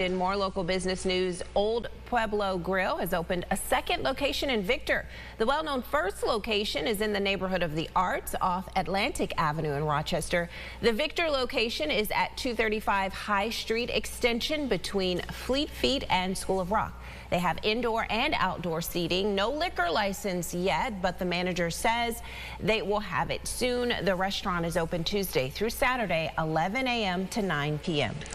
In more local business news, Old Pueblo Grill has opened a second location in Victor. The well-known first location is in the Neighborhood of the Arts off Atlantic Avenue in Rochester. The Victor location is at 235 High Street Extension between Fleet Feet and School of Rock. They have indoor and outdoor seating, no liquor license yet, but the manager says they will have it soon. The restaurant is open Tuesday through Saturday, 11 a.m. to 9 p.m.